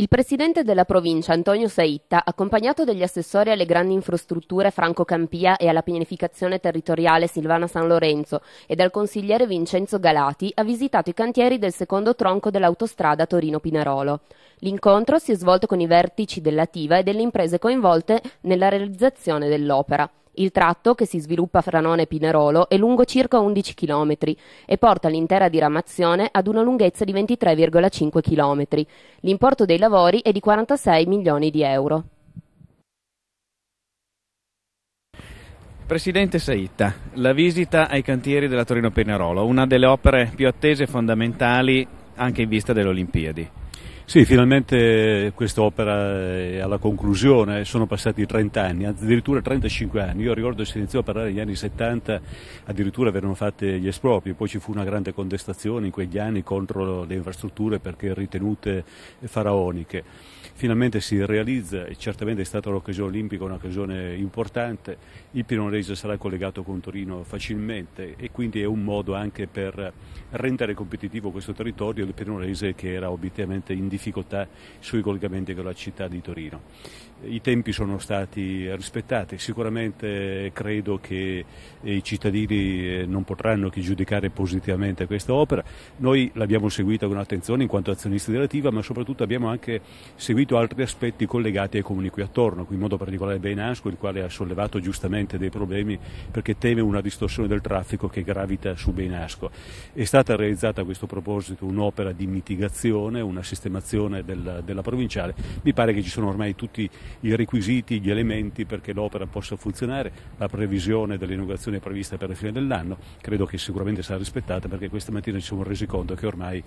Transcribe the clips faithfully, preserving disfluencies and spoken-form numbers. Il presidente della provincia, Antonio Saitta, accompagnato dagli assessori alle grandi infrastrutture Franco Campia e alla pianificazione territoriale Silvana San Lorenzo e dal consigliere Vincenzo Galati, ha visitato i cantieri del secondo tronco dell'autostrada Torino-Pinerolo. L'incontro si è svolto con i vertici dell'ATVA e delle imprese coinvolte nella realizzazione dell'opera. Il tratto, che si sviluppa fra Nona e Pinerolo, è lungo circa undici chilometri e porta l'intera diramazione ad una lunghezza di ventitré virgola cinque chilometri. L'importo dei lavori è di quarantasei milioni di euro. Presidente Saitta, la visita ai cantieri della Torino-Pinerolo, una delle opere più attese e fondamentali anche in vista delle Olimpiadi. Sì, finalmente quest'opera è alla conclusione, sono passati trenta anni, addirittura trentacinque anni. Io ricordo che si iniziò a parlare negli anni settanta, addirittura venivano fatti gli espropri, poi ci fu una grande contestazione in quegli anni contro le infrastrutture perché ritenute faraoniche. Finalmente si realizza e certamente è stata l'occasione olimpica, un'occasione importante. Il Pinerolese sarà collegato con Torino facilmente e quindi è un modo anche per rendere competitivo questo territorio, il Pinerolese, che era obiettivamente in difficoltà sui collegamenti con la città di Torino. I tempi sono stati rispettati, sicuramente credo che i cittadini non potranno che giudicare positivamente questa opera. Noi l'abbiamo seguita con attenzione in quanto azionisti dell'ATVA, ma soprattutto abbiamo anche seguito altri aspetti collegati ai comuni qui attorno, in modo particolare Beinasco, il quale ha sollevato giustamente dei problemi perché teme una distorsione del traffico che gravita su Beinasco. È stata realizzata a questo proposito un'opera di mitigazione, una sistemazione Della, della provinciale. Mi pare che ci sono ormai tutti i requisiti, gli elementi perché l'opera possa funzionare. La previsione dell'inaugurazione è prevista per la fine dell'anno, credo che sicuramente sarà rispettata perché questa mattina ci siamo resi conto che ormai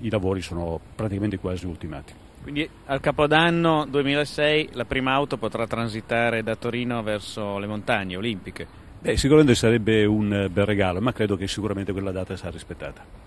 i lavori sono praticamente quasi ultimati. Quindi al Capodanno duemilasei la prima auto potrà transitare da Torino verso le montagne olimpiche? Beh, sicuramente sarebbe un bel regalo, ma credo che sicuramente quella data sarà rispettata.